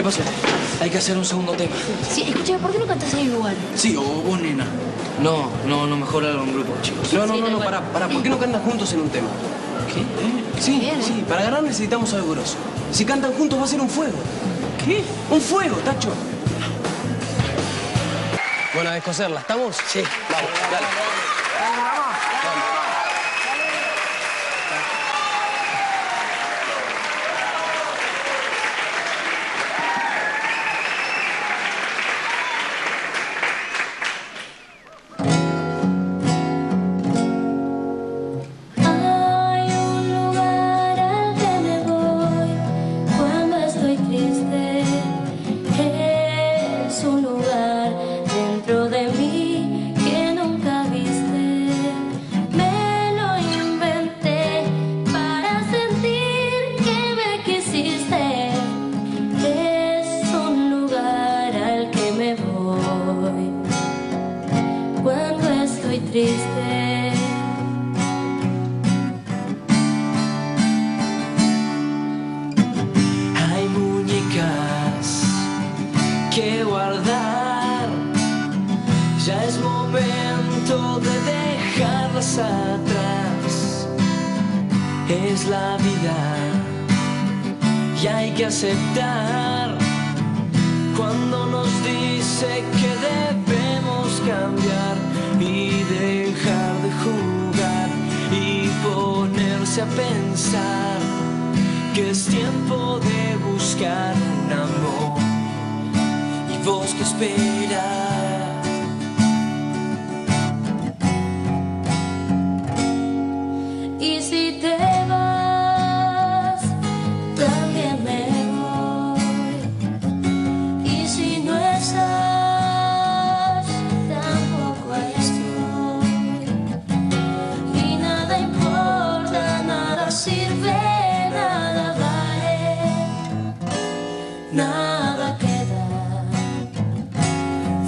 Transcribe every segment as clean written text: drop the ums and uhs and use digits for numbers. ¿Qué pasa? Hay que hacer un segundo tema. Sí, escúchame, ¿por qué no cantas ahí igual? Sí, o vos, nena. No, mejor hago un grupo, chicos. No, pará. ¿Por qué no cantan juntos en un tema? ¿Qué? Sí, para ganar necesitamos algo grosso. Si cantan juntos va a ser un fuego. ¿Qué? Un fuego, Tacho. Bueno, a descoserla. ¿Estamos? Sí. Vamos, dale. Triste, hay muñecas que guardar, ya es momento de dejarlas atrás. Es la vida y hay que aceptar cuando nos dice que debemos cambiar y dejar de jugar y ponerse a pensar que es tiempo de buscar un amor. ¿Y vos qué esperas? Y si te vas, también me voy. Y si no estás, nada queda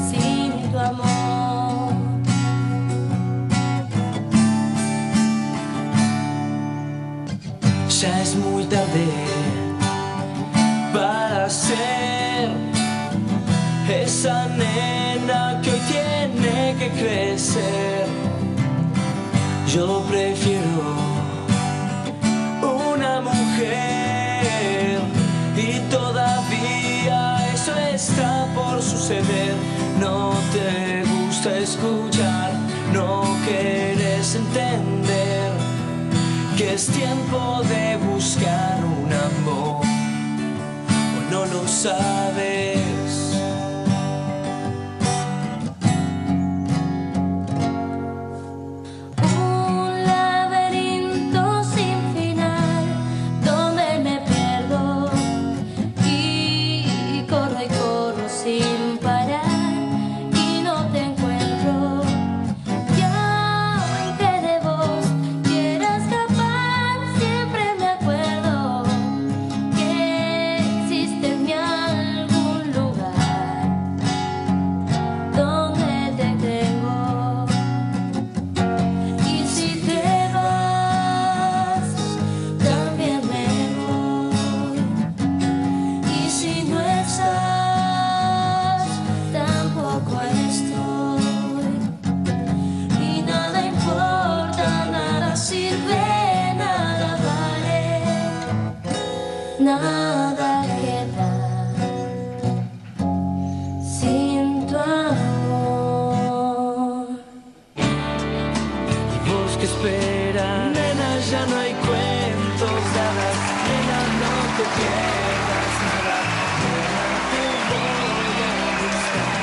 sin tu amor. Ya es muy tarde para ser esa nena que hoy tiene que crecer. Yo prefiero una mujer y todavía eso está por suceder. No te gusta escuchar, no quieres entender que es tiempo de buscar un amor, o no lo sabes. Nada queda sin tu amor. ¿Y vos qué esperas? Nena, ya no hay cuentos de hadas. Nena, no te pierdas nada. Nena, te voy a buscar.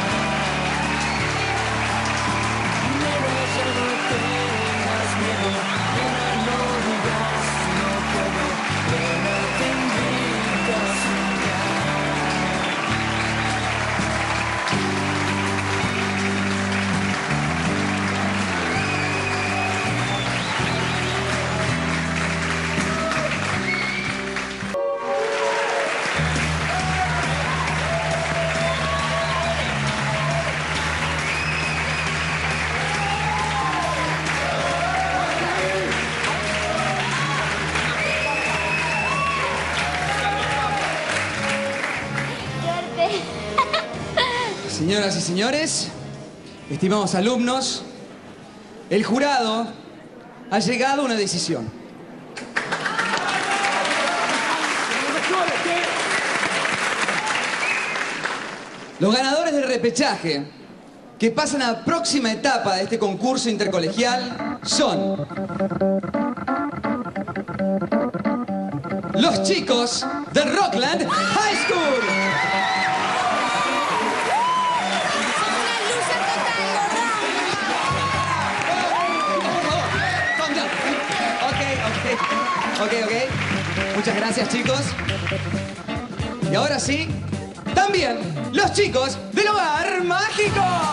Nena, ya no tengas miedo. Nena, no digas no puedo. Nena, te invito. Señoras y señores, estimados alumnos, el jurado ha llegado a una decisión. Los ganadores del repechaje que pasan a la próxima etapa de este concurso intercolegial son los chicos de Rockland High School. Ok. Muchas gracias, chicos. Y ahora sí, también los chicos del Hogar Mágico.